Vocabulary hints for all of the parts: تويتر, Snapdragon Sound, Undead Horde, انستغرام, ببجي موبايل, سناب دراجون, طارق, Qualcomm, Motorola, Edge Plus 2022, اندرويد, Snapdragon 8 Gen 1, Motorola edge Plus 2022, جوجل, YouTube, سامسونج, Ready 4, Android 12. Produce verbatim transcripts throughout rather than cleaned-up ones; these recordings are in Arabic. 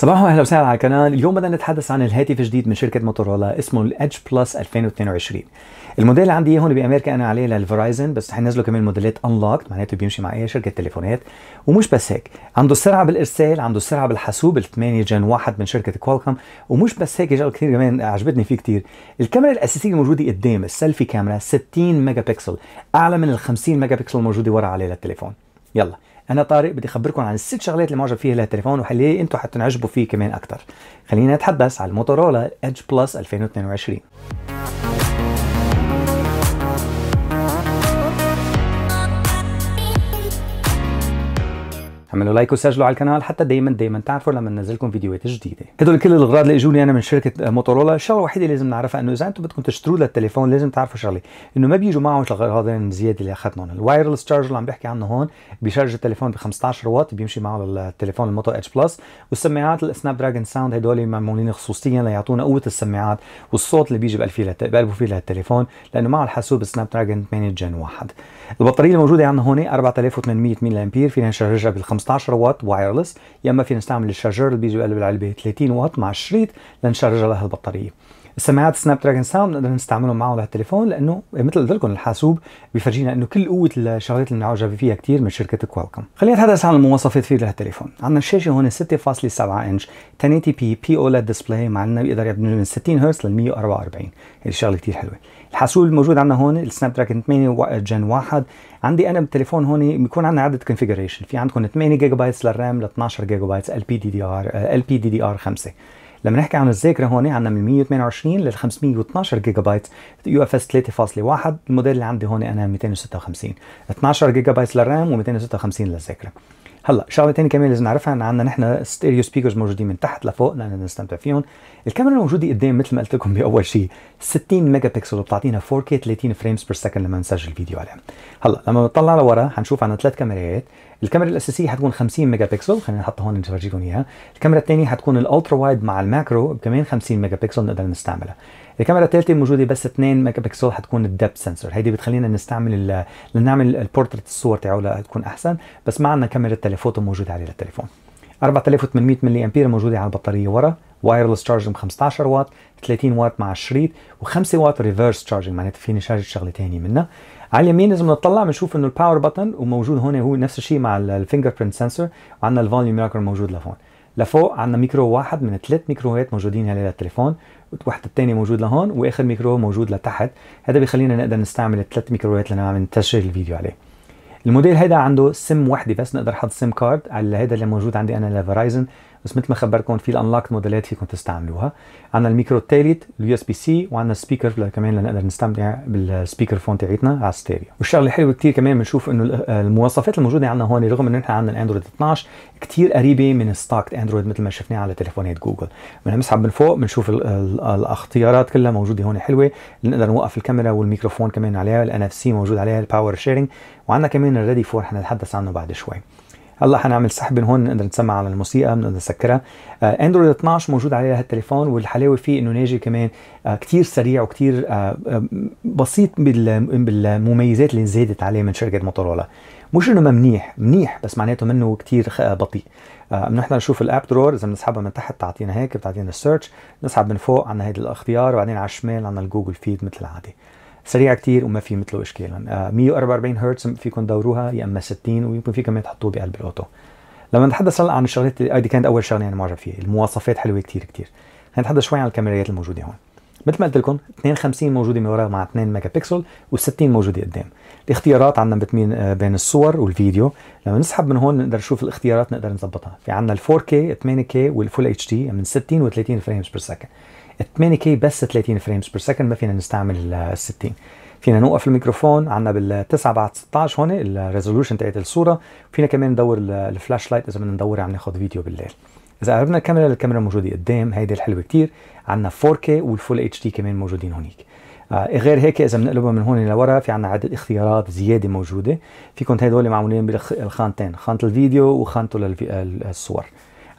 صباح واهلا وسهلا على القناه. اليوم بدنا نتحدث عن الهاتف الجديد من شركه موتورولا اسمه الإدج بلس ألفين واثنين وعشرين. الموديل اللي عندي هون بامريكا انا عليه للفرايزن، بس رح ينزلوا كمان موديلات انلوكت، معناته بيمشي مع اي شركه تليفونات. ومش بس هيك، عنده السرعه بالارسال، عنده السرعه بالحاسوب الثمانية جن واحد من شركه كوالكوم. ومش بس هيك، جاب كثير كمان عجبتني فيه كثير الكاميرا الاساسيه الموجوده قدام، السيلفي كاميرا ستين ميجا بكسل، اعلى من ال خمسين ميجا بكسل الموجوده ورا عليه للتليفون. يلا انا طارق بدي اخبركم عن الست شغلات اللي معجب فيها لهالتليفون وحليه انتم حتنعجبوا فيه كمان اكثر. خلينا نتحدث عن الموتورولا إدج بلس ألفين واثنين وعشرين. اعملوا لايك وسجلوا على القناه حتى دائما دائما تعرفوا لما ننزل لكم فيديوهات جديده. هدول كل الاغراض اللي اجوني انا من شركه موتورولا. الشغله الوحيده اللي لازم نعرفها انه اذا انتم بدكم تشتروا للتليفون لازم تعرفوا شغله، انه ما بيجوا معهم هذين الزياده اللي اخذناهم. الوايرلس تشارج اللي عم بحكي عنه هون بيشارج التليفون ب خمسطعش واط، بيمشي معه للتليفون الموتو إدج بلس. والسماعات السناب دراجون ساوند هدول معمولين خصوصيا ليعطونا قوه السماعات والصوت اللي بيجي بقلبه فيه للتليفون، لانه معه الحاسوب سناب دراجون ثمانية جن واحد. البطاريه الموجوده عندنا هون أربعة آلاف وثمانمئة ملي امبير، فينا نشارجها بال خمسطعش واط وايرلس، يا اما فينا نستعمل الشارجر اللي بيجي بقلب العلبه ثلاثين واط مع الشريط لنشارجها لهالبطاريه. السماعات سناب دراجون ساوند بنقدر نستعملهم معه لهالتليفون، لانه مثل قلت لكم الحاسوب بفرجينا انه كل قوه الشغلات اللي بنعجب فيها كثير من شركه كوالكوم. خلينا نتحدث عن المواصفات فيه لهالتليفون. عندنا الشاشه هون ستة فاصلة سبعة انش ألف وثمانين بي بي اولاد ديسبلاي، مع انه بيقدر يبني من ستين هرتز لل مئة وأربعة وأربعين، هي شغله كثير حلوه. الحاسوب الموجود عندنا هون السناب دراجون ثمانية جن واحد. عندي انا بالتليفون هون بيكون عندنا عده كونفيجريشن، في عندكم ثمانية جيجا بايت للرام ل اثنعش جيجا بايت ال بي دي دي ار ال بي دي دي ار خمسة. لما نحكي عن الذاكره هون عندنا من مئة وثمانية وعشرين لل خمسمئة واثنعش جيجا بايت يو اف اس ثلاثة فاصلة واحد. الموديل اللي عندي هون انا مئتين وستة وخمسين، اثنعش جيجا بايت للرام و256 للذاكره. هلا شغله ثانيه كمان لازم نعرفها، ان عندنا نحن ستيريو سبيكرز موجودين من تحت لفوق لانه نستمتع فيهم. الكاميرا الموجوده قدام مثل ما قلت لكم باول شيء ستين ميجا بكسل، وبتعطينا فور كيه ثلاثين فريمز بير سكند لما نسجل فيديو عليها. هلا لما نطلع لورا حنشوف عندنا ثلاث كاميرات، الكاميرا الاساسيه حتكون خمسين ميجا بكسل، خلينا نحطها هون نفرجيكم اياها. الكاميرا الثانيه حتكون الالترا وايد مع الماكرو كمان خمسين ميجا بكسل نقدر نستعملها. الكاميرا الثالثه موجوده بس اثنين ميجا بكسل حتكون الدبث سنسور، هيدي بتخلينا نستعمل لنعمل البورتريت الصور تاعو لتكون احسن. بس معنا كاميرا التليفوتو موجوده عليه للتليفون. أربعة آلاف وثمانمئة ملي امبير موجوده على البطاريه ورا، وايرلس تشارجنج خمسطعش واط، ثلاثين واط مع الشريط، وخمسة واط ريفيرس تشارجنج، معناته فيني شارج شغله ثانيه منها. على اليمين لازم نطلع بنشوف انه الباور بتن وموجود هون، هو نفس الشيء مع الفينجر برنت سنسور، وعندنا الفوليوم ماركر موجود لهون. لفوق عندنا ميكرو واحد من ثلاث ميكروهات موجودين عليه للتليفون، والوحده الثانيه موجود لهون، واخر ميكرو موجود لتحت، هذا بيخلينا نقدر نستعمل الثلاث ميكروهات لنعمل نسجل الفيديو عليه. الموديل هيدا عنده سم وحده بس، نقدر نحط سم كارد على هذا اللي موجود عندي انا لفرايزن، بس مثل ما خبركم في الانلوك موديلات فيكم تستعملوها. عندنا الميكرو الثالث اليو اس بي سي، وعندنا سبيكر كمان لنقدر نستمتع بالسبيكر فون تاعتنا على الستيريو. والشغله الحلوه كثير كمان بنشوف انه المواصفات الموجوده عندنا هون، رغم انه نحن عندنا الاندرويد اثنعش كثير قريبه من ستوك اندرويد مثل ما شفناه على تليفونات جوجل. بنسحب من فوق بنشوف الاختيارات كلها موجوده هون حلوه، نقدر نوقف الكاميرا والميكروفون كمان عليها، الان اف سي موجود عليها، الباور شيرنج، وعندنا كمان الريدي فور حنتحدث عنه بعد شوي. هلا حنعمل سحب من هون، نقدر نسمع على الموسيقى، بنقدر نسكرها. آه اندرويد اثنعش موجود عليه هالتليفون، والحلاوه فيه انه ناجي كمان آه كثير سريع وكثير آه بسيط بالمميزات اللي زادت عليه من شركه موتورولا. مش انه ما منيح، منيح بس معناته منه كثير بطيء. آه نحن نشوف الاب درور، اذا بنسحبها من تحت تعطينا هيك، بتعطينا السيرش، نسحب من فوق عندنا هيدا الاختيار، وبعدين على الشمال عندنا الجوجل فيد مثل العاده. سريع كثير وما في مثله اشكال. آه مئة وأربعة وأربعين هرتز فيكم تدوروها، يا اما ستين، ويمكن في كمان تحطوه بقلب الاوتو. لما نتحدث هلا عن الشغلات اللي هيدي كانت اول شغله انا معجب فيها، المواصفات حلوه كثير كثير. خلينا نتحدث شوي عن الكاميرات الموجوده هون. مثل ما قلت لكم اثنين وخمسين موجوده من ورا مع اثنين ميجا بكسل، وال60 موجوده قدام. الاختيارات عندنا بتمين بين الصور والفيديو، لما نسحب من هون نقدر نشوف الاختيارات نقدر نظبطها، في عندنا الفور كيه ثمانية كيه والفول اتش دي من ستين و30 فريمز بير سكند. ثمانية كيه بس ثلاثين فريمز بير سكند، ما فينا نستعمل ال ستين. فينا نوقف الميكروفون، عندنا بال تسعة بعد ستطعش هون الريزولوشن تاعت الصوره، فينا كمان ندور الفلاش لايت اذا بدنا ندور عم ناخذ فيديو بالليل. اذا قربنا الكاميرا، الكاميرا موجوده قدام، هيدي الحلوه كثير، عندنا فور كيه والفول اتش دي كمان موجودين هونيك. آه غير هيك اذا بنقلبها من هون لورا في عندنا عدد اختيارات زياده موجوده، فيكم هدول معمولين بالخانتين، خانه الفيديو وخانته للصور.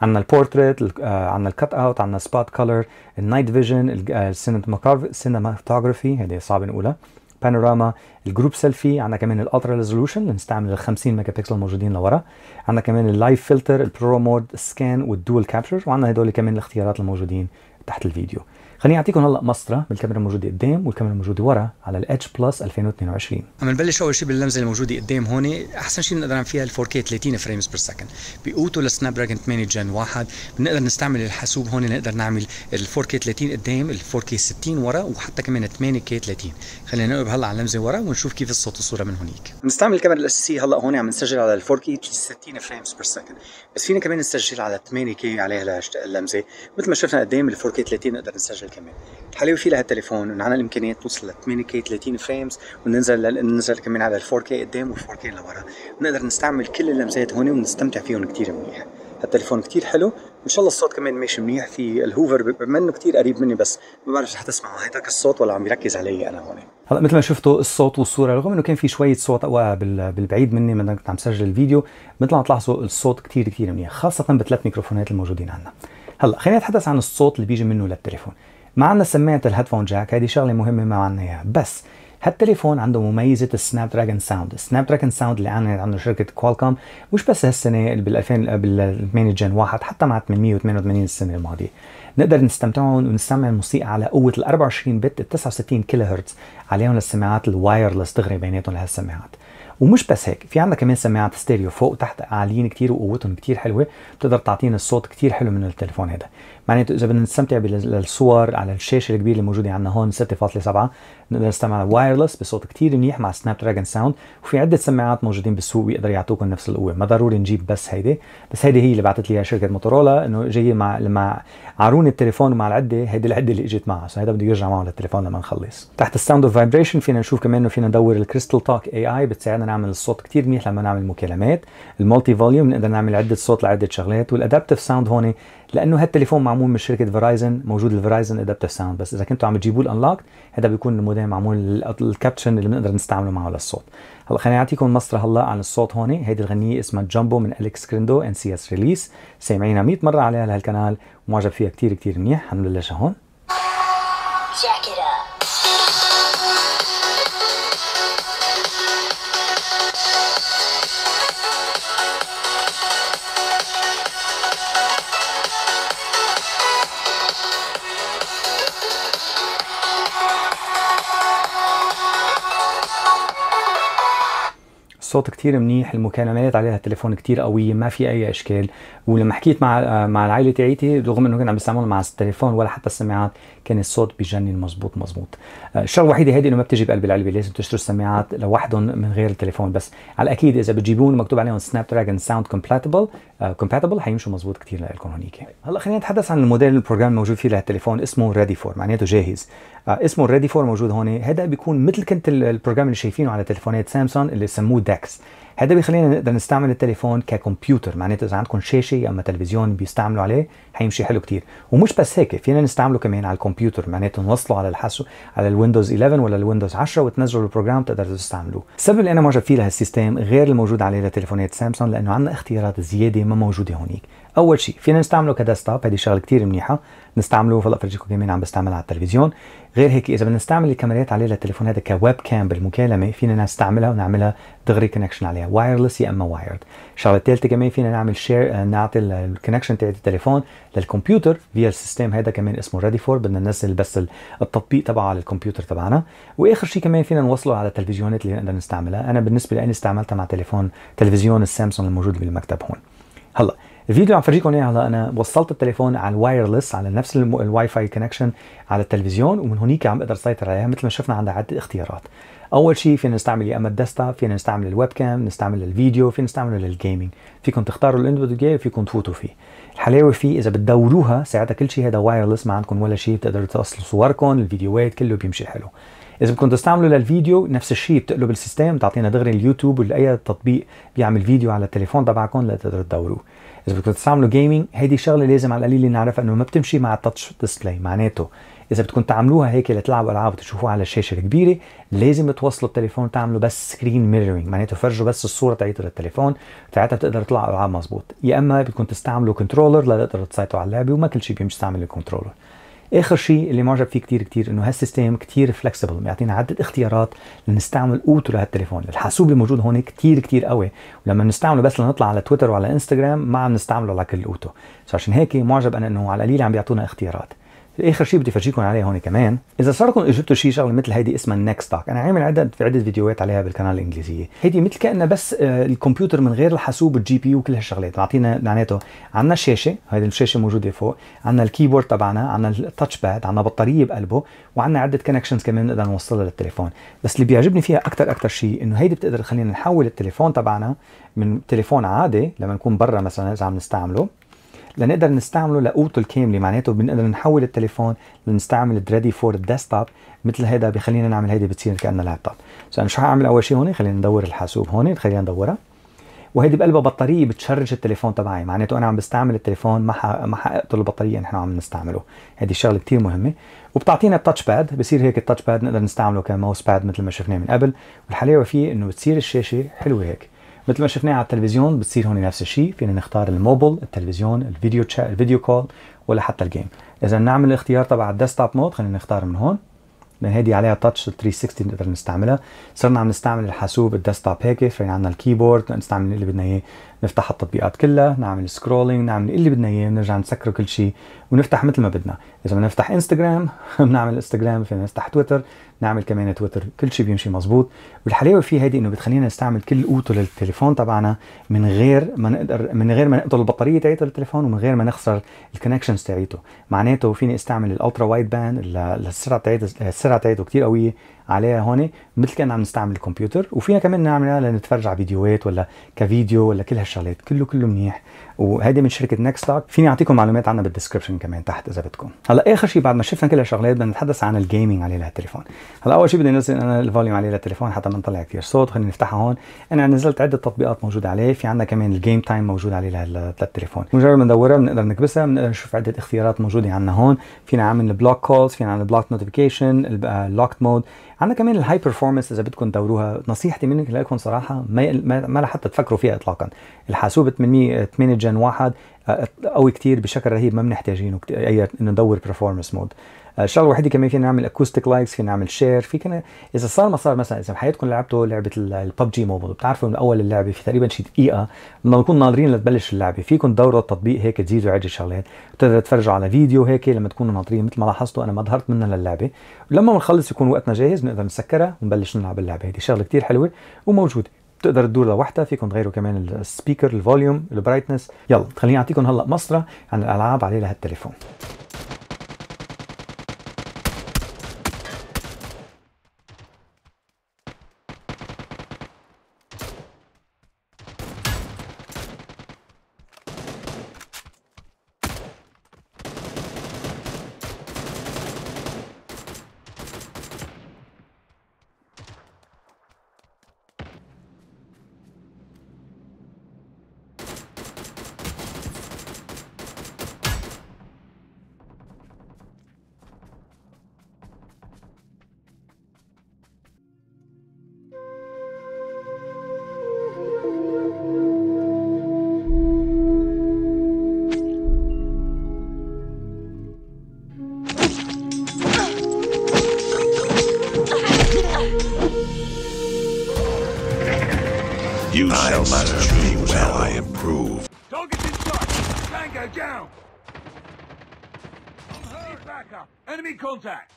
عندنا البورتريت، عندنا الكت اوت، عندنا سبوت كولر، النايت فيجن، السينماتوجرافي هذه صعب نقولها، بانوراما، الجروب سيلفي، عندنا كمان الالترا ريزولوشن اللي بنستعمل ال خمسين ميجا بكسل موجودين لورا، عندنا كمان اللايف فلتر، البرو مود، السكان والدول كابتشر، وعندنا هدول كمان الاختيارات الموجودين تحت الفيديو. خليني اعطيكم هلا مسطره بالكاميرا الموجوده قدام والكاميرا الموجوده ورا على الاتش بلس ألفين واثنين وعشرين. عم نبلش اول شيء باللمزه الموجوده قدام هون، احسن شيء بنقدر نعمل فيها ال فور كيه ثلاثين فريمز بير سكند، بقوته للسناب دراجون ثمانية جن واحد، بنقدر نستعمل الحاسوب هون، نقدر نعمل ال فور كيه ثلاثين قدام، ال فور كيه ستين ورا، وحتى كمان ثمانية كيه ثلاثين. خلينا نقلب هلا على اللمزه ورا ونشوف كيف الصوت والصوره من هونيك. بنستعمل الكاميرا الاساسيه هلا هون، عم نسجل على ال فور كيه ستين فريمز بير سكند، بس فينا كمان نسجل على ثمانية كيه عليها اللمزه، مثل ما شفنا قدام ال فور كيه ثلاثين نقدر نسجل كمان. الحلاوه فيه لهالتليفون انه عندنا الامكانيه توصل ل ثمانية كيه ثلاثين فريمز، وننزل ل... ننزل كمان على ال فور كيه قدام وال فور كيه لورا، بنقدر نستعمل كل اللمسات هون ونستمتع فيهم كثير منيح. هالتليفون كثير حلو، وان شاء الله الصوت كمان ماشي منيح. في الهوفر بما انه كثير قريب مني، بس ما بعرف رح تسمعوا هيداك الصوت ولا عم يركز علي انا هون. هلا مثل ما شفتوا الصوت والصوره، رغم انه كان في شويه صوت اقوى بالبعيد مني ما كنت عم سجل الفيديو، مثل ما تلاحظوا الصوت كثير كثير منيح، خاصه بالثلاث ميكروفونات الموجودين عندنا. هلا خلينا نتحدث عن الصوت اللي بيجي منه للتليفون. ما عندنا سماعه الهيدفون جاك، هذه شغله مهمه ما عندنا اياها، بس هالتليفون عنده مميزه السناب دراجون ساوند. السناب دراجون ساوند اللي اعلنت عنه شركه كوالكوم مش بس هالسنه، بال ألفين بال ثمانية جن واحد، حتى مع ثمانمية وثمانية وثمانين السنه الماضيه. نقدر نستمتعهم ونستعمل الموسيقى على قوه ال أربعة وعشرين بت، ال تسعة وستين كيلو هرتز عليهم للسماعات الوايرلس، دغري بيناتهم لهالسماعات. ومش بس هيك، في عندنا كمان سماعات ستيريو فوق وتحت عاليين كثير وقوتهم كثير حلوه، بتقدر تعطينا الصوت كثير حلو من التليفون هذا. معناته اذا بدنا نستمتع بالصور على الشاشه الكبيره اللي موجوده عندنا هون ستة فاصلة سبعة، نقدر نستعمل وايرلس بصوت كثير منيح مع سناب دراجون ساوند، وفي عده سماعات موجودين بالسوق بيقدروا يعطوكم نفس القوه، ما ضروري نجيب بس هيدي، بس هيدي هي اللي بعثت لي شركه موتورولا انه جايه مع مع عارون التليفون ومع العده، هيدي العده اللي اجت معه، سو هيدا بده يرجع معه للتليفون لما نخلص. تحت الساوند اوف فايبريشن فينا نشوف كمان انه فينا ندور الكريستال توك اي اي، بتساعدنا نعمل الصوت كثير منيح لما نعمل مكالمات. المالتي فوليوم نقدر نعمل عده صوت لعده شغلات، والادابتيف ساوند هون لانه هالتليفون معمول من شركه فرايزن، موجود الفرايزن ادابتيف ساوند، بس اذا كنتوا عم تجيبوا الانلوك هذا بيكون الموديل معمول الكابتشن اللي بنقدر نستعمله معه للصوت. هلا خليني اعطيكم مسطره هلا عن الصوت هون. هيدي الغنيه اسمها جامبو من اليكس كريندو ان سي اس ريليس، سامعينها مية مره عليها لهالكنال ومعجب فيها كثير كثير منيح. حنبلشها هون. صوت كتير منيح، المكالمات عليها التليفون كتير قوية، ما في أي إشكال. ولما حكيت مع مع العائلة تاعيتي، رغم إنه كنا عم بستعمل مع التليفون ولا حتى السماعات، كان الصوت بجنن مزبوط مزبوط. الشغلة الوحيدة هيدي إنه ما بتجي بقلب العلبة، لازم تشتروا السماعات لوحدهم من غير التليفون، بس على الأكيد إذا بتجيبون مكتوب عليهم سناب دراجون ساوند كومباتبل كومباتبل هيمشوا مزبوط كتير لإلكم هونيك. هلا خلينا نتحدث عن الموديل البروجرام الموجود فيه لهالتليفون، اسمه ريدي فور، معناته جاهز. اسمه ريدي فور موجود هون، هذا بيكون مثل كنت البروجرام اللي شايفينه على تليفونات سامسونج اللي سموه داكس. هذا بيخلينا نقدر نستعمل التليفون ككمبيوتر، معناته اذا عندكم شاشه اما تلفزيون بيستعملوا عليه حيمشي حلو كثير. ومش بس هيك، فينا نستعمله كمان على الكمبيوتر، معناته نوصله على الحاسوب على الويندوز إحدى عشر ولا الويندوز عشرة وتنزلوا البروجرام تقدروا تستعملوه. السبب اللي انا معجب فيه لهالسيستم غير الموجود عليه لتليفونات سامسونج لانه عندنا اختيارات زياده ما موجوده هونيك. اول شيء فينا نستعمله كديسكتوب، هذه شغله كثير منيحه، نستعمله هلا فرجيكم كمان عم بستعملها على التلفزيون. غير هيك اذا بدنا نستعمل الكاميرات عليه للتليفون هذا كويب كام بالمكالمه، فينا نستعملها ونعملها دغري كونكشن عليها، وايرلس يا اما وايرد. الشغله الثالثه كمان فينا نعمل شير، نعطي الكونكشن تاع التليفون للكمبيوتر فيا السيستم هذا كمان اسمه ريدي فور، بدنا ننزل بس التطبيق تبعه على الكمبيوتر تبعنا. واخر شيء كمان فينا نوصله على التلفزيونات اللي نقدر نستعملها. انا بالنسبه لي استعملتها مع تليفون تلفزيون السامسونج الموجود بالمكتب هون. هلا الفيديو عم فرجيكم اياه، هلا انا وصلت التليفون على الوايرلس على نفس الواي فاي كونكشن على التلفزيون، ومن هونيك عم بقدر اسيطر عليها. مثل ما شفنا عندها عده اختيارات، اول شيء فينا نستعمل يا اما الديسكتوب، فينا نستعمل الويب كام، نستعمل الفيديو، فينا نستعمله للجيمنج، فيكم تختاروا اللي انتم بدكم اياه وفيكم تفوتوا فيه. الحلاوه فيه اذا بتدوروها ساعتها كل شيء هذا وايرلس، ما عندكم ولا شيء، بتقدروا توصلوا صوركم، الفيديوهات كله بيمشي حلو. إذا بدكم تستعملوا للفيديو نفس الشيء، بتقلب السيستم بتعطينا دغري اليوتيوب ولا أي تطبيق بيعمل فيديو على التليفون تبعكم لتقدروا تدوروه. إذا بدكم تستعملوا جيمنج، هيدي شغلة لازم على القليل نعرفها إنه ما بتمشي مع التاتش ديسبلاي، معناته إذا بدكم تعملوها هيك لتلعبوا ألعاب وتشوفوها على الشاشة الكبيرة، لازم توصلوا التليفون تعملوا بس سكرين ميرورينج، معناته فرجوا بس الصورة تاعيته للتليفون، ساعتها بتقدر تلعب ألعاب مظبوط. يا إما بدكم تستعملوا كنترولر لتقدروا تسيطروا على اللعبة، وما كل شيء بيمشي تستعمل الكنترولر. اخر شيء اللي معجب فيه كثير كثير انه هالسيستم كثير فلكسبل، بيعطينا عده اختيارات لنستعمل قوته لهالتليفون. الحاسوب الموجود هون كثير كثير قوي، ولما بنستعمله بس لنطلع على تويتر وعلى انستغرام ما عم نستعمله على كل قوته، عشان هيك معجب انا انه على القليل عم بيعطونا اختيارات. اخر شيء بدي افرجيكم عليه هون كمان، اذا صار لكم اجبتوا شيء شغله مثل هيدي اسمها نيكست دوك، انا عامل عده في عده فيديوهات عليها بالقناه الانجليزيه، هيدي مثل كانها بس الكمبيوتر من غير الحاسوب والجي بي وكل هالشغلات، معطينا معناته عندنا الشاشه، هيدي الشاشه موجوده فوق، عندنا الكيبورد تبعنا، عندنا التاتش باد، عندنا بطاريه بقلبه، وعندنا عده كونكشنز كمان بنقدر نوصلها للتليفون. بس اللي بيعجبني فيها اكثر اكثر شيء انه هيدي بتقدر تخلينا نحول التليفون تبعنا من تليفون عادي لما نكون برا مثلا اذا عم نستعمله، لنقدر نستعمله لقوته الكامله، معناته بنقدر نحول التليفون لنستعمل ريدي فور الديسكتوب مثل هيدا، بخلينا نعمل هيدي بتصير كانها لابتوب. سو انا شو هعمل اول شيء هون، خلينا ندور الحاسوب هون، خلينا ندورها، وهيدي بقلبها بطاريه بتشرج التليفون تبعي، معناته انا عم بستعمل التليفون ما حق... ما حققته البطاريه نحن عم نستعمله، هيدي الشغله كثير مهمه. وبتعطينا التاتش باد، بصير هيك التاتش باد نقدر نستعمله كماوس باد مثل ما شفناه من قبل، والحلاوه فيه انه بتصير الشاشه حلوه هيك مثل ما شفناه على التلفزيون، بتصير هون نفس الشيء، فينا نختار الموبل، التلفزيون، الفيديو تشات، الفيديو كول، ولا حتى الجيم. اذا نعمل الاختيار تبع الديسكتوب مود، خلينا نختار من هون، لان هيدي عليها تاتش ثلاث مية وستين نقدر نستعملها. صرنا عم نستعمل الحاسوب الديسكتوب هيك، فينا عندنا الكيبورد نستعمل اللي بدنا اياه، نفتح التطبيقات كلها، نعمل سكرولينج، نعمل اللي بدنا اياه، بنرجع نسكر كل شيء ونفتح مثل ما بدنا. اذا بدنا نفتح انستغرام بنعمل انستغرام، فينا نفتح تويتر نعمل كمان تويتر، كل شيء بيمشي مزبوط. والحلاوه فيه هيدي انه بتخلينا نستعمل كل قوته للتليفون تبعنا من غير ما نقدر، من غير ما نقتل البطاريه تاعته للتليفون، ومن غير ما نخسر الكونكشنز تاعته، معناته فيني استعمل الالترا وايد باند، السرعه تاعته السرعه تاعته كثير قويه عليها هون مثل كان عم نستعمل الكمبيوتر، وفينا كمان نعملها لنتفرج على فيديوهات ولا كفيديو ولا كل هالشغلات، كله كله منيح. وهيدي من شركه نكستوك، فيني اعطيكم معلومات عنها بالدسكربشن كمان تحت اذا بدكم. هلا اخر شيء بعد ما شفنا كل هالشغلات بدنا نتحدث عن الجيمنج عليه لهالتليفون. هلا اول شيء بدي انزل انا الفوليوم عليه للتليفون حتى ما نطلع كثير صوت، خلينا نفتحها هون. انا نزلت عده تطبيقات موجوده عليه، في عندنا كمان الجيم تايم موجود عليه للتليفون، مجرد ما ندورها بنقدر نكبسها، بنقدر نشوف عده اختيارات موجوده عندنا هون، فينا عامل بلوك كولز، فينا عامل بلوك نوتيفيكيشن، اللوكت مود، عندنا كمان الهاي برفورمانس اذا بدكم تدوروها. نصيحتي منك لكم صراحه ما ما لحتى تفكروا فيها اطلاقا، الحاسوب ثمانية جن واحد قوي كثير بشكل رهيب، ما بنحتاجين اي انه ندور برفورمانس مود. الشغله الوحيده كمان فينا نعمل اكوستيك لايكس، فينا نعمل شير، فينا اذا صار ما صار، مثلا اذا بحياتكم لعبتوا لعبه الببجي موبايل، بتعرفوا من اول اللعبه في تقريبا شي دقيقه بدنا نكون ناطرين لتبلش اللعبه، فيكم تدوروا التطبيق هيك تزيدوا عده شغلات، بتقدروا تتفرجوا على فيديو هيك لما تكونوا ناطرين، مثل ما لاحظتوا انا ما ظهرت منها للعبه، ولما بنخلص يكون وقتنا جاهز بنقدر نسكرها ونبلش نلعب اللعبه. هيدي شغله كثير حلوه وموجوده، بتقدر تدور لوحدها، فيكم تغيروا كمان السبيكر، الفوليوم، البرايتنس. يلا خليني اعطيكم هلا مصرة عن الالعاب عليه لهالتليفون. You shall serve me well, I improve. Target in sight! Tango down! Need backup! Enemy contact!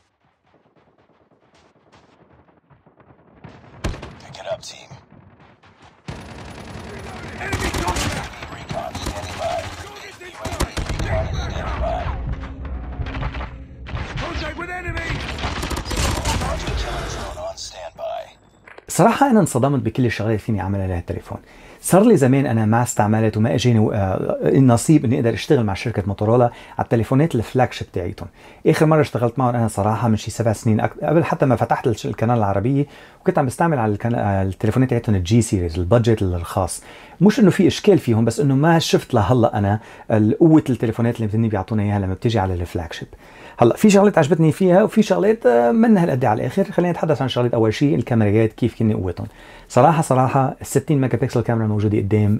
Pick it up, team. Enemy contact! Recon standing by. Target in sight! Recon standing by. Contact with enemy! Target killer drone on standby. صراحة أنا انصدمت بكل الشغلات اللي فيني أعملها لهالتليفون. صار لي زمان أنا ما استعملت وما أجاني النصيب إني أقدر أشتغل مع شركة موتورولا على التليفونات الفلاج شيب تاعتهم. آخر مرة اشتغلت معهم أنا صراحة من شي سبع سنين قبل حتى ما فتحت القناة العربية، وكنت عم بستعمل على التليفونات تاعتهم الجي سيريز، البادجت الخاص. مش إنه في إشكال فيهم، بس إنه ما شفت لهلا أنا قوة التليفونات اللي بتني بيعطونا إياها لما بتيجي على الفلاج شيب. هلا في شغلات عجبتني فيها وفي شغلات منها هالقد على الآخر، خلينا نتحدث عن شغلات أول شيء الكاميرات كيف كن قوتهم. صراحة صراحة ال ستين ميجا بكسل كاميرا موجوده قدام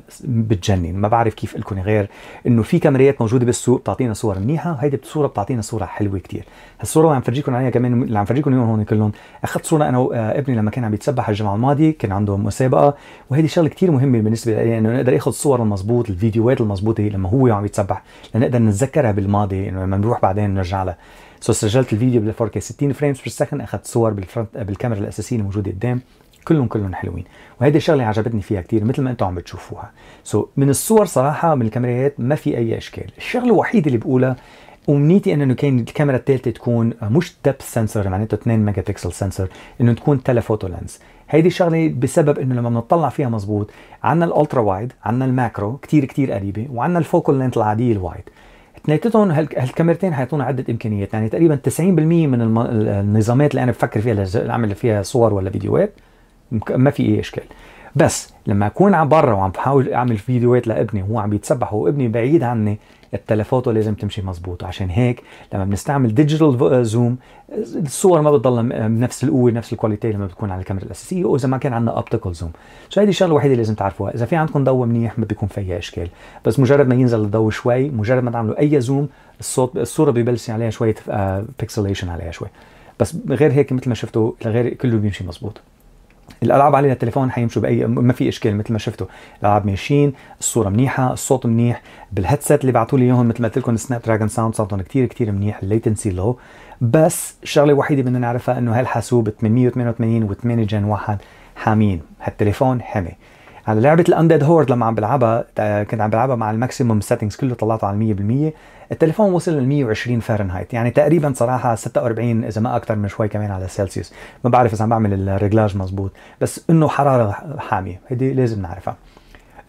بتجنن. ما بعرف كيف لكم غير انه في كاميرات موجوده بالسوق بتعطينا صور منيحه، وهيدي الصوره بتعطينا صوره حلوه كثير. هالصوره اللي عم فرجيكم عليها كمان، اللي عم فرجيكم اليوم هون كلهم، اخذت صوره انا وابني لما كان عم يتسبح الجمعه الماضيه، كان عنده مسابقه، وهيدي شغله كثير مهمه بالنسبه لي انه نقدر اخذ الصور المضبوط، الفيديوهات المضبوطه لما هو عم يتسبح، لنقدر نتذكرها بالماضي انه لما نروح بعدين نرجع لها. سو سجلت الفيديو بال فور كي ستين فريمز بير سكند، اخذت صور بالفرنت بالكاميرا الاساسيه الموجوده قدام، كلهم كلهم حلوين، وهيدي الشغله عجبتني فيها كثير مثل ما انتم عم بتشوفوها. سو so, من الصور صراحه من الكاميرات ما في اي اشكال. الشغله الوحيده اللي بقولها امنيتي انه كان الكاميرا الثالثه تكون مش دبث سنسور، معناته اثنين ميجا بكسل سنسور، انه تكون تلفوتو لينز. هيدي الشغله بسبب انه لما بنطلع فيها مزبوط، عندنا الالترا وايد، عندنا الماكرو كثير كثير قريبه، وعندنا الفوكال لينث العاديه الوايد. اثنيناتهم هالكاميرتين حيعطونا عده امكانيات، يعني تقريبا تسعين بالمية من الم... النظامات اللي انا بفكر فيها لاعمل فيها صور ولا فيديوهات ما في اي اشكال. بس لما اكون عم برا وعم بحاول اعمل فيديوهات لابني وهو عم يتسبح وابني بعيد عني، التلفوتو لازم تمشي مزبوط. عشان هيك لما بنستعمل ديجيتال زوم الصور ما بتضلها بنفس القوه نفس الكواليتي لما بتكون على الكاميرا الاساسيه، واذا ما كان عندنا اوبتيكال زوم. سو هيدي الشغله الوحيده اللي لازم تعرفوها، اذا في عندكم ضوء منيح ما بيكون فيها اشكال، بس مجرد ما ينزل الضوء شوي، مجرد ما تعملوا اي زوم، الصوت الصوره ببلش عليها شويه بيكسليشن عليها شوي، بس غير هيك مثل ما شفتوا غير كله بيمشي مزبوط. الالعاب على التليفون حيمشوا باي ما في اشكال مثل ما شفتوا، الالعاب ماشيين، الصوره منيحه، الصوت منيح، بالهيدسيت اللي بعثوا لي اياهم مثل ما قلت لكم سناب دراجون ساوند صوتهم كثير كثير منيح، الليتنسي لو. بس الشغله الوحيده بدنا نعرفها انه هالحاسوب ثمانمية وثمانية وثمانين و ثمانية جن واحد حامين، هالتليفون حامي. على لعبه الانديد هورد لما عم بلعبها كنت عم بلعبها مع الماكسيموم سيتنجز كله، طلعته على مية بالمية، التليفون وصل ل مية وعشرين فهرنهايت، يعني تقريبا صراحه ستة وأربعين اذا ما اكثر من شوي كمان على سيلسيوس، ما بعرف اذا عم بعمل الريجلاج مزبوط، بس انه حراره حاميه، هيدي لازم نعرفها.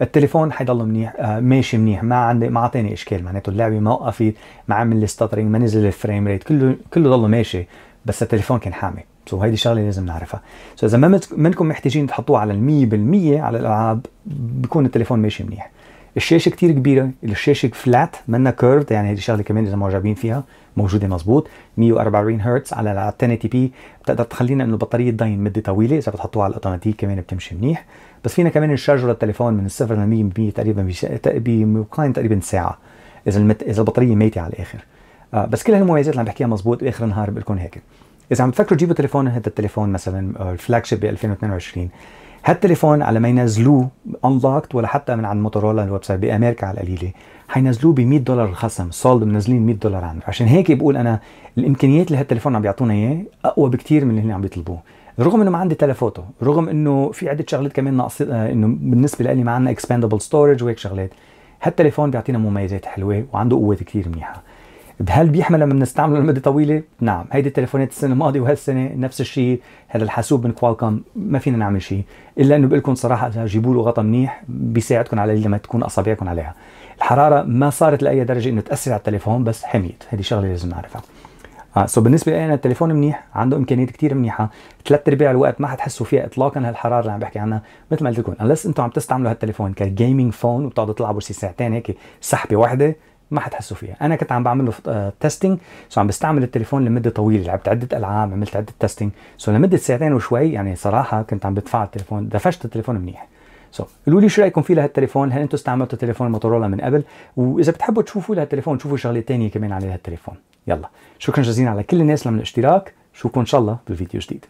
التليفون حيضل منيح آه ماشي منيح، ما عندي ما عطاني اشكال، معناته اللعبه ما وقفت، ما عمل لي ستاترينج، ما نزل الفريم ريت، كله كله ضل ماشي، بس التليفون كان حامي. سو هيدي شغله لازم نعرفها. سو اذا ما منكم محتاجين تحطوه على المية بالمية على الالعاب بيكون التليفون ماشي منيح. الشاشه كثير كبيره، الشاشه فلات منا كيرفد، يعني هيدي شغله كمان اذا معجبين فيها موجوده مزبوط، مية وأربعة وأربعين هرتز على عشرة تي بي، بتقدر تخلينا انه البطاريه تضين مده طويله، اذا بتحطوها على الاوتوماتيك كمان بتمشي منيح. بس فينا كمان نشارجه للتليفون من الصفر ل مية بالمية تقريبا بمقارنه تقريبا ساعه اذا المت... اذا البطاريه ميته على الاخر. آه بس كل هالمميزات اللي عم بحكيها مزبوط باخر النهار بقول لكم هيك. إذا عم تفكروا تجيبوا تليفون، هذا التليفون مثلا الفلاج شيب ب ألفين واثنين وعشرين، هالتليفون على ما ينزلوه انلوكت ولا حتى من عند موتورولا الويب سايت بامريكا على القليله، حينزلوه ب مية دولار خصم، سولد منزلين مية دولار عنده. عشان هيك بقول انا الامكانيات اللي هالتليفون عم بيعطونا اياه اقوى بكثير من اللي هن عم بيطلبوه، رغم انه ما عندي تلفوتو، رغم انه في عده شغلات كمان ناقصه، انه بالنسبه لي ما عندنا اكسباندبل ستورج وهيك شغلات. هالتليفون بيعطينا مميزات حلوه وعنده قوات كثير منيحه. هل بيحمل لما بنستعمله لمده طويله؟ نعم، هيدي التليفونات السنه الماضيه وهالسنه نفس الشيء، هذا الحاسوب من كوالكوم ما فينا نعمل شيء، الا انه بقول لكم صراحه اذا جيبوا له غطاء منيح بيساعدكم على لما تكون اصابعكم عليها. الحراره ما صارت لاي درجه انه تاثر على التليفون، بس حميت، هذه شغله لازم نعرفها. آه سو بالنسبه لي انا التليفون منيح، عنده امكانيات كثير منيحه، ثلاث ارباع الوقت ما حتحسوا فيها اطلاقا هالحراره اللي عم بحكي عنها، مثل ما قلت لكم، انلس انتم عم تستعملوا هالتليفون كجيمنج فون وبتقعدوا تلعبوا شي ساعتين هيك سحبه واحده ما حتحسوا فيها. انا كنت عم بعمل له تيستينج، سو عم بستعمل التليفون لمده طويله، لعبت عده العاب، عملت عده تيستينج، سو لمده ساعتين وشوي، يعني صراحه كنت عم بدفع التليفون، دفشت التليفون منيح. سو قولوا لي شو رايكم فيه لهالتليفون، هل انتم استعملتوا تليفون موتورولا من قبل؟ واذا بتحبوا تشوفوا لهالتليفون شوفوا شغله ثانيه كمان على هالتليفون. يلا شكرا جزيلا على كل الناس اللي عملوا الاشتراك، شوفكم ان شاء الله بالفيديو جديد.